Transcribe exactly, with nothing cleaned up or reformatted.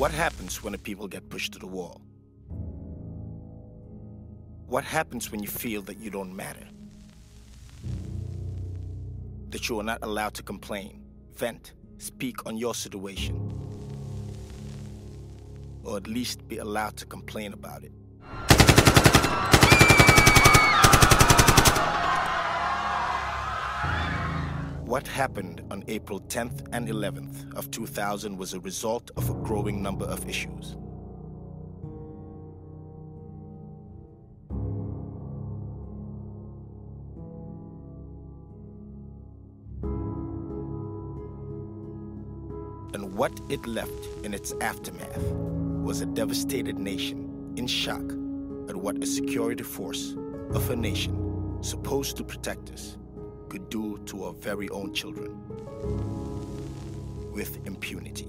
What happens when the people get pushed to the wall? What happens when you feel that you don't matter? That you are not allowed to complain, vent, speak on your situation, or at least be allowed to complain about it. What happened on April tenth and eleventh of two thousand was a result of a growing number of issues. And what it left in its aftermath was a devastated nation in shock at what a security force of a nation supposed to protect us could do to our very own children with impunity.